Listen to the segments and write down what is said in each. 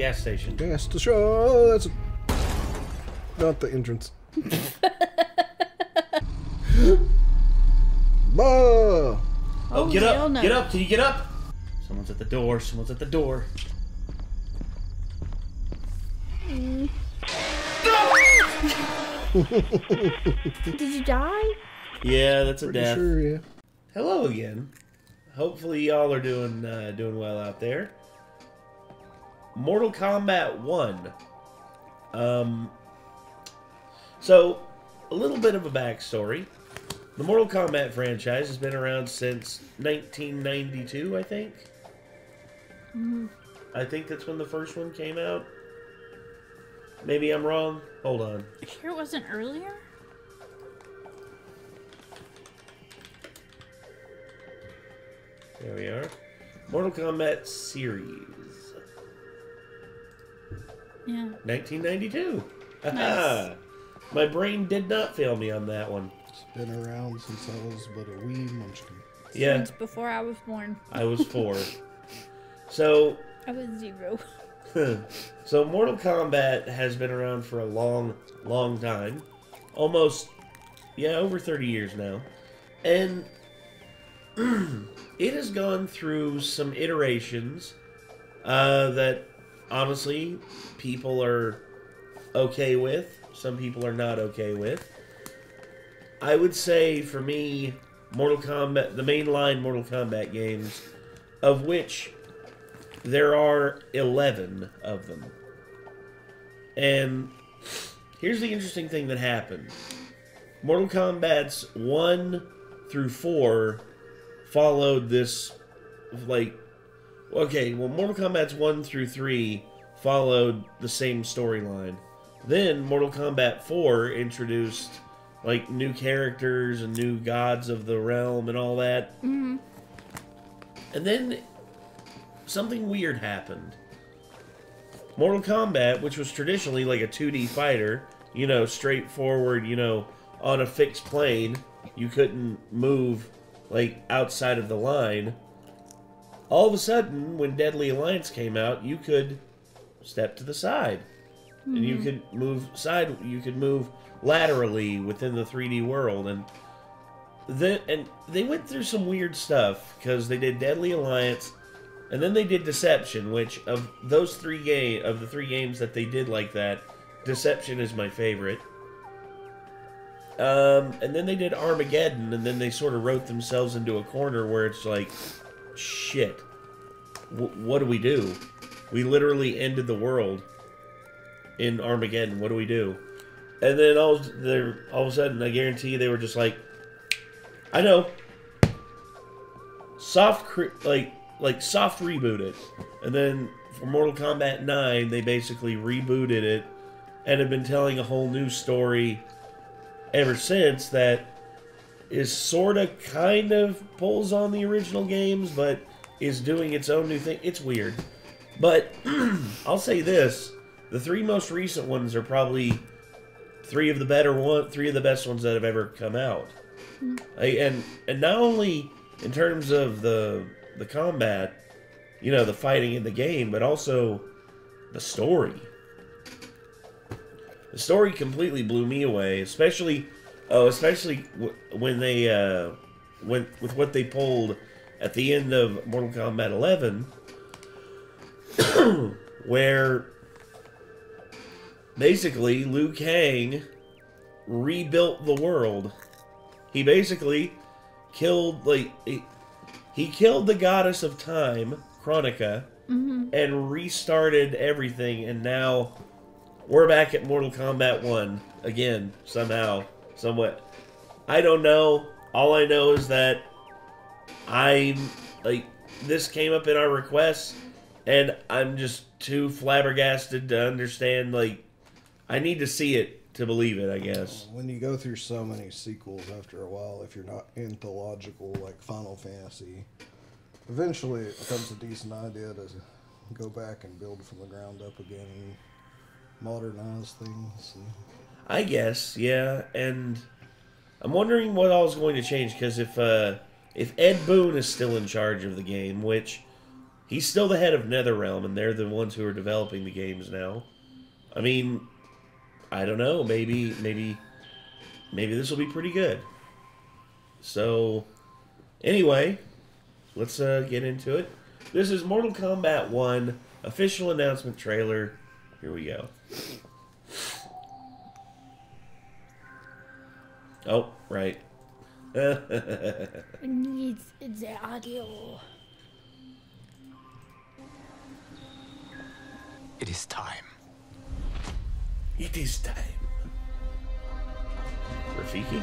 Gas station. Gas station. Oh, that's not the entrance. Oh, get up! Get up! Can you get up? Someone's at the door. Someone's at the door. Did you die? Yeah, that's a death. Sure, yeah. Hello again. Hopefully y'all are doing doing well out there. Mortal Kombat 1. So, a little bit of a backstory. The Mortal Kombat franchise has been around since 1992, I think. Mm-hmm. I think that's when the first one came out. Maybe I'm wrong. Hold on. You sure it wasn't earlier? There we are. Mortal Kombat series. Yeah. 1992. Nice. My brain did not fail me on that one. It's been around since I was but a wee munchkin. Yeah. Since before I was born. I was 4. So. I was 0. So Mortal Kombat has been around for a long, long time. Almost, yeah, over 30 years now. And it has gone through some iterations that, honestly, people are okay with. Some people are not okay with. I would say, for me, Mortal Kombat, the mainline Mortal Kombat games, of which there are 11 of them. And here's the interesting thing that happened. Mortal Kombat's 1 through 4 followed this, like, okay, well, Mortal Kombat's 1 through 3 followed the same storyline. Then Mortal Kombat 4 introduced, like, new characters and new gods of the realm and all that. Mm-hmm. And then something weird happened. Mortal Kombat, which was traditionally like a 2D fighter, you know, straightforward, you know, on a fixed plane, you couldn't move, like, outside of the line. All of a sudden, when Deadly Alliance came out, you could step to the side. Mm-hmm. And you could move laterally within the 3D world. And they went through some weird stuff, because they did Deadly Alliance. And then they did Deception, which of those three games that they did like that, Deception is my favorite. And then they did Armageddon, and then they sort of wrote themselves into a corner where it's like, shit, what do we do? We literally ended the world in Armageddon. What do we do? And then all of a sudden, I guarantee you, they were just like, I know, soft reboot it. And then for Mortal Kombat 9, they basically rebooted it and have been telling a whole new story ever since that is sort of kind of pulls on the original games, but is doing its own new thing. It's weird. But I'll say this, the 3 most recent ones are probably 3 of the better ones, 3 of the best ones that have ever come out. And not only in terms of the combat, you know, the fighting in the game, but also the story. The story completely blew me away, especially when they went with what they pulled at the end of Mortal Kombat 11, where basically Liu Kang rebuilt the world. He basically killed, like, he killed the goddess of time, Chronica, mm-hmm. and restarted everything, and now we're back at Mortal Kombat 1 again, somehow, somewhat. I don't know. All I know is that this came up in our requests, and I'm just too flabbergasted to understand, like, I need to see it to believe it, I guess. When you go through so many sequels after a while, if you're not anthological like Final Fantasy, eventually it becomes a decent idea to go back and build from the ground up again and modernize things. I guess, yeah. And I'm wondering what all is going to change, because if Ed Boon is still in charge of the game, which He's still the head of NetherRealm, and they're the ones who are developing the games now. I mean, I don't know. Maybe this will be pretty good. So, anyway, let's get into it. This is Mortal Kombat 1 official announcement trailer. Here we go. Oh, right. Needs the audio. It is time. It is time. Rafiki?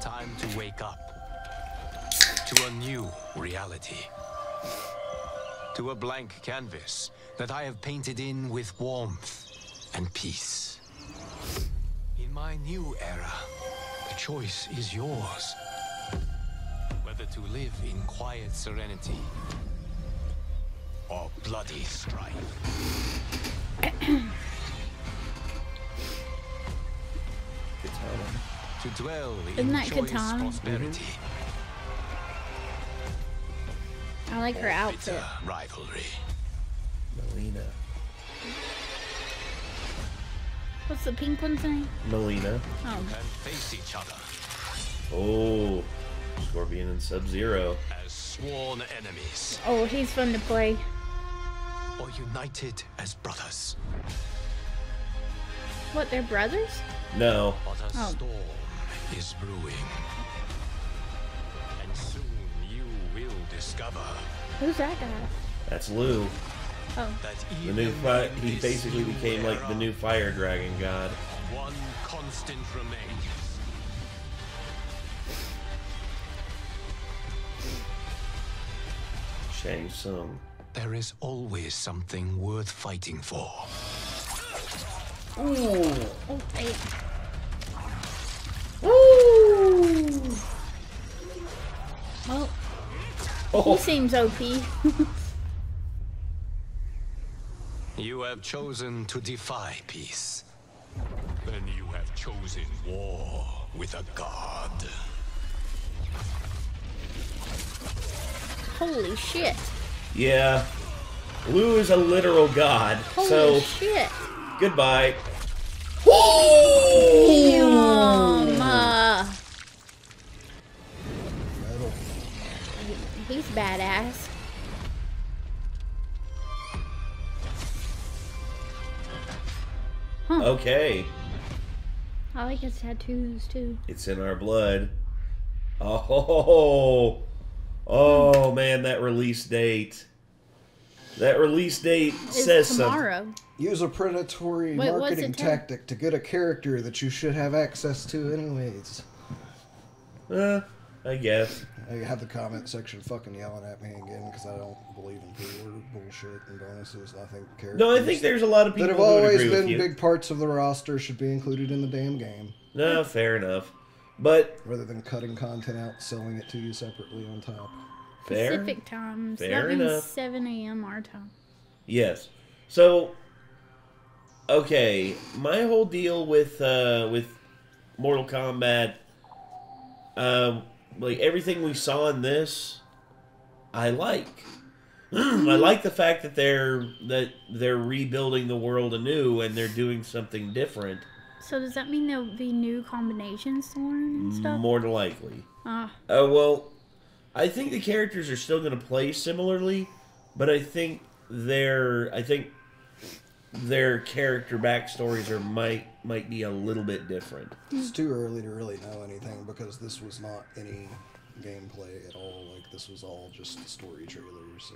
Time to wake up to a new reality. To a blank canvas that I have painted in with warmth and peace. In my new era, the choice is yours. Whether to live in quiet serenity or bloody strife. To dwell in joyous prosperity. Mm-hmm. I like her outfit. Rivalry. Mileena. What's the pink one saying? Mileena. Oh. And face each other. Oh. Scorpion and Sub-Zero. As sworn enemies. Oh, he's fun to play. Or united as brothers. What, they're brothers? No. But a storm is brewing. And soon you will discover. Who's that guy? That's Liu. Oh. The new he basically became like the new fire dragon god. One constant remains. Shang Tsung. There is always something worth fighting for. Ooh. Okay. Ooh. Well, oh. He seems OP. You have chosen to defy peace. Then you have chosen war with a god. Holy shit. Yeah. Liu is a literal god. Holy shit. Goodbye. Whoa! He's badass. Huh. Okay. I like his tattoos too. It's in our blood. Oh, oh man, that release date. That release date says something. Use a predatory marketing tactic to get a character that you should have access to anyways. I guess. I have the comment section fucking yelling at me again because I don't believe in pre-order bullshit and bonuses. I think characters. No, I think there's a lot of people that have always been big parts of the roster should be included in the damn game. No, fair enough. But rather than cutting content out, selling it to you separately on top. Pacific time. Fair enough. 7 a.m. our time. Yes. So, okay, my whole deal with Mortal Kombat, like everything we saw in this, I like. I like the fact that they're rebuilding the world anew and they're doing something different. So does that mean there'll be new combinations to learn and stuff? More than likely. Ah. Well, I think the characters are still going to play similarly, but I think their character backstories are might be a little bit different. It's too early to really know anything because this was not any gameplay at all. Like this was all just the story trailer, so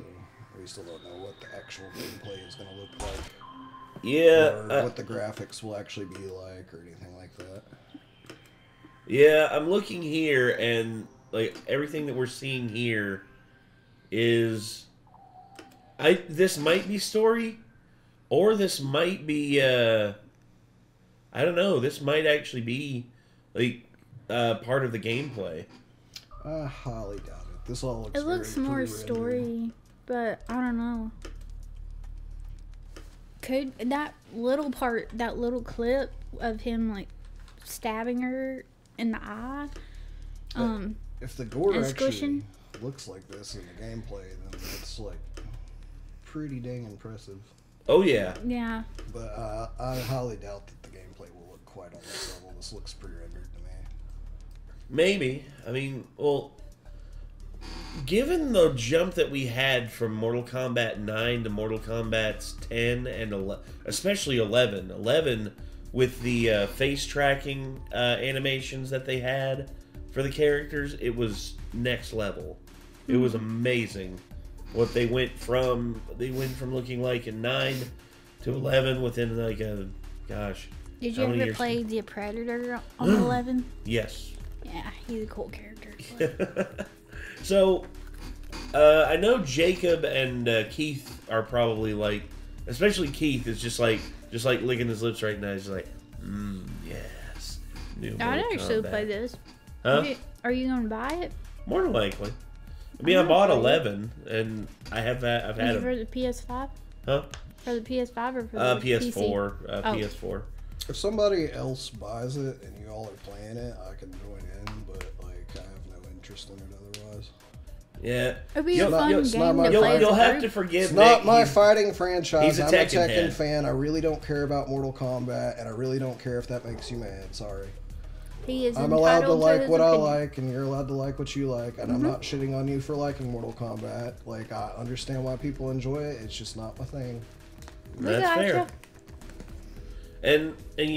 we still don't know what the actual gameplay is going to look like. Yeah, or what the graphics will actually be like, or anything like that. Yeah, I'm looking here and. Like everything that we're seeing here is, this might be story, or this might be I don't know. This might actually be like part of the gameplay. I highly doubt it. This all looks. It looks more story, but I don't know. Could that little part, that little clip of him like stabbing her in the eye, If the gore actually, looks like this in the gameplay, then it's like pretty dang impressive. Oh yeah. Yeah. But I highly doubt that the gameplay will look quite on this level. This looks pre-rendered to me. Maybe. I mean, well, given the jump that we had from Mortal Kombat 9 to Mortal Kombat's 10 and 11, especially 11. 11 with the face tracking animations that they had for the characters, it was next level. It was amazing what they went from. They went from looking like in 9 to 11 within like a, gosh. Did you ever play the Predator on 11? Yes. Yeah, he's a cool character. So, I know Jacob and Keith are probably like, especially Keith is just like licking his lips right now. He's just like, yes. I'd actually play this. Huh? Are you gonna buy it? More than likely. I mean, I bought 11, and I have that. I've had it for the PS5. Huh? For the PS5 or for the PS4? PC? PS4. If somebody else buys it and you all are playing it, I can join in, but like I have no interest in it otherwise. Yeah. It'd be a fun game to play. You'll have to forgive me. It's not my fighting franchise. I'm a Tekken fan. I really don't care about Mortal Kombat, and I really don't care if that makes you mad. Sorry. He is I'm allowed to like what opinion. I like, and you're allowed to like what you like, and I'm not shitting on you for liking Mortal Kombat. Like, I understand why people enjoy it. It's just not my thing. That's fair. And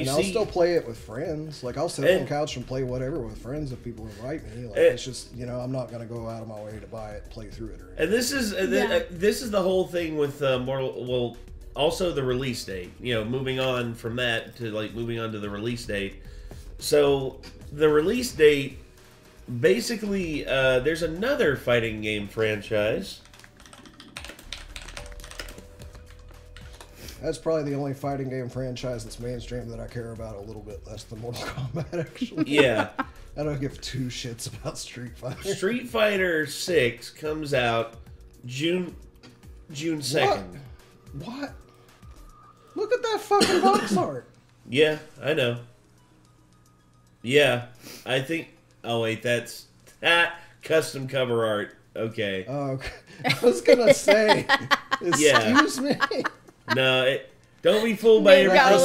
I'll still play it with friends. Like, I'll sit on the couch and play whatever with friends if people invite me. Like, it's just, you know, I'm not gonna go out of my way to buy it, play through it, or anything. And this is the whole thing with Mortal. Well, also the release date. You know, moving on from that to like moving on to the release date. So the release date, basically, there's another fighting game franchise. That's probably the only fighting game franchise that's mainstream that I care about a little bit less than Mortal Kombat, actually. Yeah. I don't give two shits about Street Fighter. Street Fighter 6 comes out June 2nd. What? Look at that fucking box art. Yeah, I know. Yeah, I think... Oh, wait, that's... custom cover art. Okay. Oh, okay. I was going to say... Excuse me. No, don't be fooled by everything I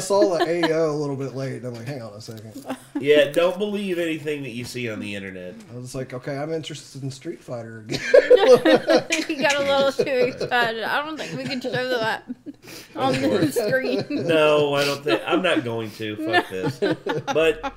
saw the AO a little bit late. I'm like, hang on a second. Yeah, don't believe anything that you see on the internet. I was like, okay, I'm interested in Street Fighter again. You got a little too excited. I don't think we can show that on the screen. No, I don't think. I'm not going to. Fuck this. But...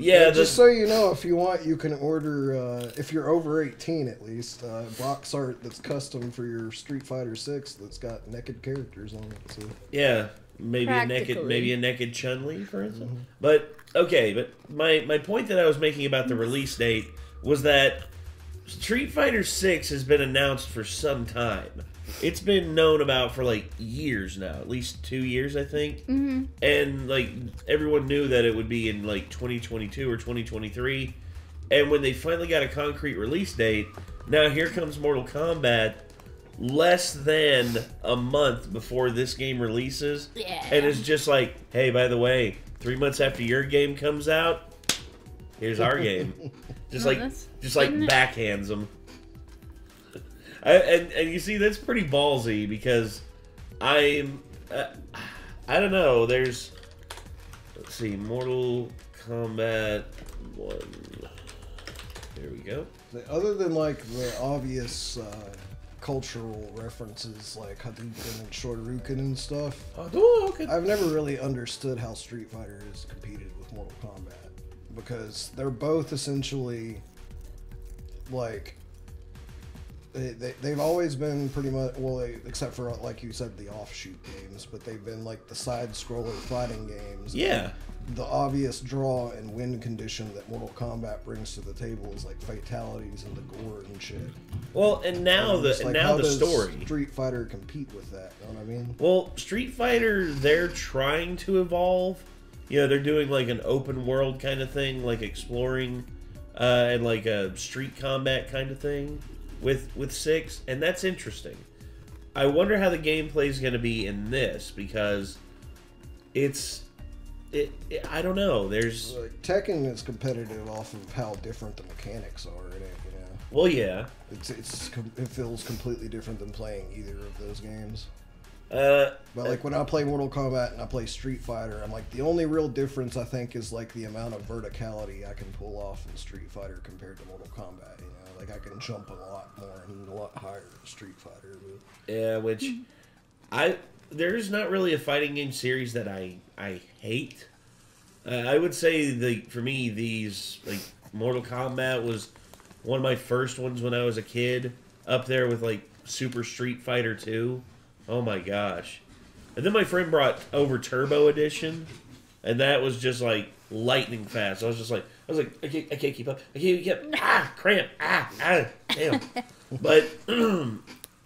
Yeah, just so you know, if you want, you can order, if you're over 18 at least, box art that's custom for your Street Fighter 6 that's got naked characters on it. So. Yeah, maybe a naked Chun-Li, for instance. But, okay, but my point that I was making about the release date was that Street Fighter 6 has been announced for some time. It's been known about for, like, years now. At least 2 years, I think. Mm-hmm. And, like, everyone knew that it would be in, like, 2022 or 2023. And when they finally got a concrete release date, now here comes Mortal Kombat less than a month before this game releases. Yeah. And it's just like, hey, by the way, 3 months after your game comes out, here's our game. Just like backhands them. And you see, that's pretty ballsy because I don't know, there's, let's see, Mortal Kombat 1, there we go. Other than like the obvious cultural references like Hadouken and Shoryuken and stuff, I've never really understood how Street Fighter has competed with Mortal Kombat because they're both essentially like... They've always been pretty much, well, except for, like you said, the offshoot games, but they've been, like, the side-scroller fighting games. Yeah. The obvious draw and win condition that Mortal Kombat brings to the table is, like, fatalities and the gore and shit. Well, and now how does Street Fighter compete with that, you know what I mean? Well, Street Fighter, they're trying to evolve. You know, they're doing, like, an open-world kind of thing, like exploring and, like, a street combat kind of thing. With 6, and that's interesting. I wonder how the gameplay is going to be in this because I don't know. There's Tekken is competitive off of how different the mechanics are in it, you know. Well, yeah. It feels completely different than playing either of those games. But like when I play Mortal Kombat and I play Street Fighter, I'm like, the only real difference I think is like the amount of verticality I can pull off in Street Fighter compared to Mortal Kombat. You know, like I can jump a lot more and a lot higher in Street Fighter. But... yeah, which there's not really a fighting game series that I hate. I would say for me these like Mortal Kombat was one of my first ones when I was a kid, up there with like Super Street Fighter 2. Oh my gosh. And then my friend brought over Turbo Edition, and that was just like lightning fast. I was like, I can't keep up. I can't keep up. Ah, cramp. Ah, ah, damn. But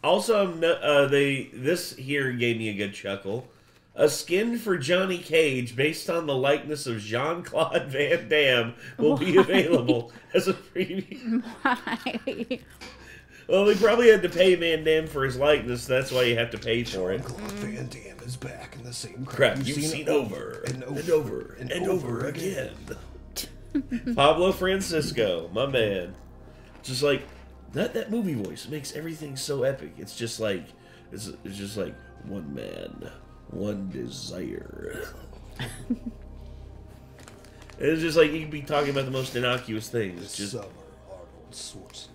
also, this here gave me a good chuckle. A skin for Johnny Cage based on the likeness of Jean-Claude Van Damme will be available as a preview. Why? Well, we probably had to pay Van Damme for his likeness. That's why you have to pay for it. Jean-Claude Van Damme is back in the same crap you've seen over and over and over and over again. Pablo Francisco, my man. Just like, not that movie voice. It makes everything so epic. It's just like, it's just like one man, one desire. It's just like you could be talking about the most innocuous things. It's just summer, Arnold Schwarzenegger.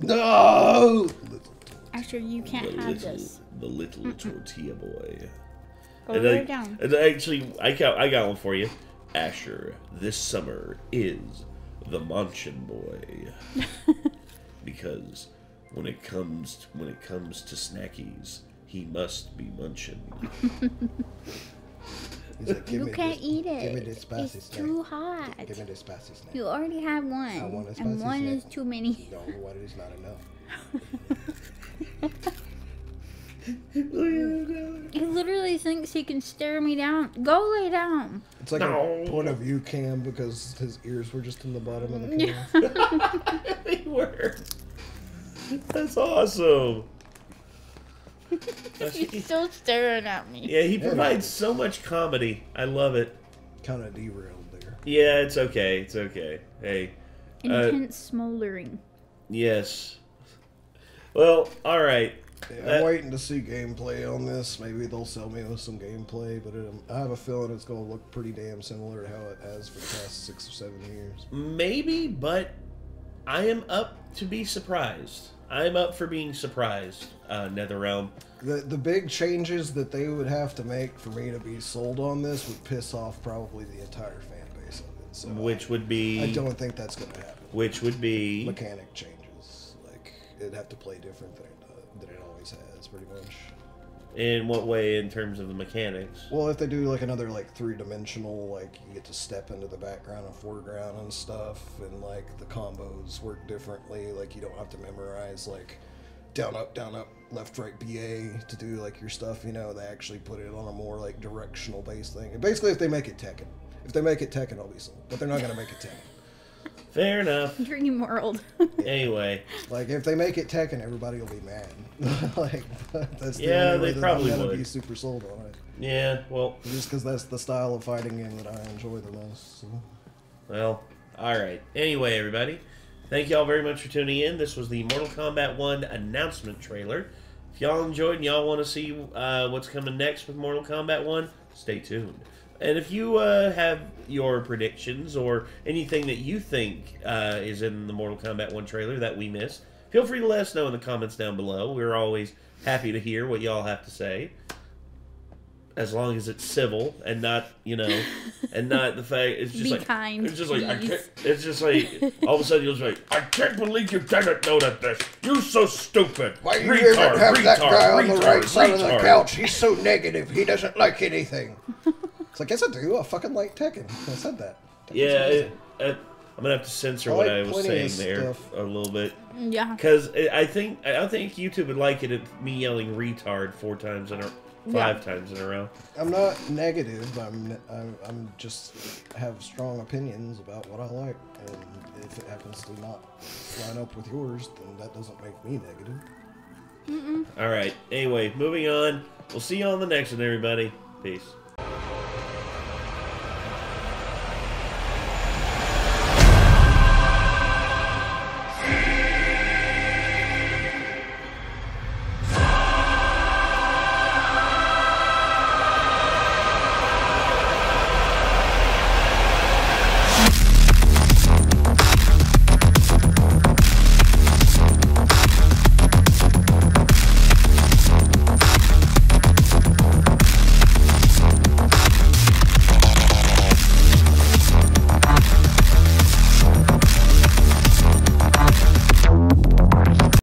No! Asher, you can't have this. The little tortilla boy. Go right down. And actually, I got one for you. Asher, this summer is the Manchin boy. Because when it comes to snackies, he must be munching. Like, you can't eat it. Give me this spicy snack. It's too hot. Give me this spicy snack. You already have one. I want a spicy snack. And one is too many. No, one is not enough. He literally thinks he can stare me down. Go lay down. It's like a point of view cam because his ears were just in the bottom of the cam. They were. That's awesome. He's still staring at me. Yeah, he provides so much comedy. I love it. Kind of derailed there. Yeah, it's okay. It's okay. Hey. Intense smoldering. Yes. Well, all right. Yeah, I'm waiting to see gameplay on this. Maybe they'll sell me with some gameplay, but I have a feeling it's going to look pretty damn similar to how it has for the past 6 or 7 years. Maybe, but I am up to be surprised. I'm up for being surprised, NetherRealm. The big changes that they would have to make for me to be sold on this would piss off probably the entire fan base of it. So which would be... I don't think that's going to happen. Which would be... mechanic changes. Like, it'd have to play different than it always has, pretty much. In what way, in terms of the mechanics? Well, if they do, like, another, like, three-dimensional, like, you get to step into the background and foreground and stuff, and, like, the combos work differently, like, you don't have to memorize, like, down, up, left, right, BA to do, like, your stuff, you know, they actually put it on a more, like, directional-based thing. And basically, if they make it Tekken. If they make it Tekken, I'll be sold. But they're not going to make it Tekken. Fair enough. Dream world. Yeah. Anyway. Like, if they make it Tekken, everybody will be mad. Like, that's the only way they probably would. I'm gonna be super sold on it. Yeah, well... just because that's the style of fighting game that I enjoy the most. So. Well, alright. Anyway, everybody, thank y'all very much for tuning in. This was the Mortal Kombat 1 announcement trailer. If y'all enjoyed and y'all want to see what's coming next with Mortal Kombat 1, stay tuned. And if you have your predictions or anything that you think is in the Mortal Kombat 1 trailer that we missed, feel free to let us know in the comments down below. We're always happy to hear what y'all have to say. As long as it's civil and not, you know, and not the fact it's just kind. It's just like I can't, it's just like all of a sudden you'll just like, I can't believe you didn't know that this. You're so stupid. Why you even have that guy on the right side of the couch? He's so negative. He doesn't like anything. It's like, yes I do. I fucking like Tekken. I said that. Tekken's I'm gonna have to censor what I was saying there a little bit. Yeah. Because I think YouTube would like it if me yelling retard 5 times in a row. I'm not negative. I'm just have strong opinions about what I like, and if it happens to not line up with yours, then that doesn't make me negative. Mm-mm. All right. Anyway, moving on. We'll see you on the next one, everybody. Peace.